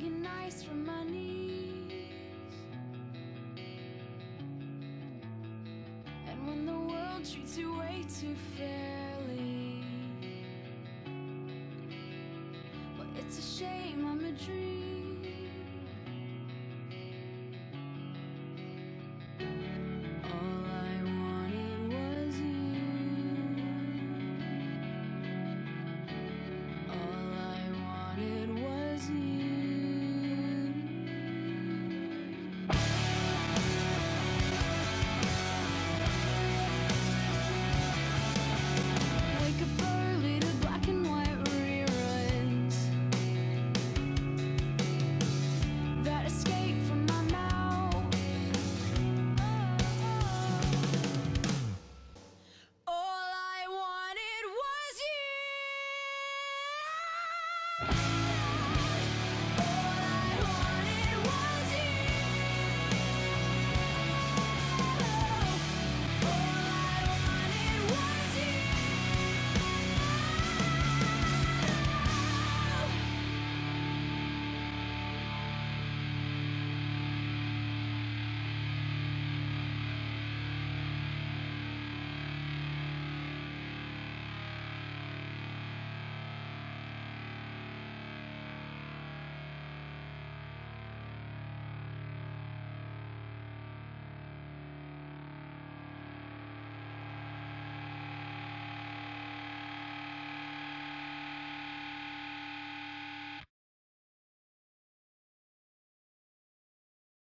Dragging ice from my knees. And when the world treats you way too fairly, well, it's a shame I'm a dream.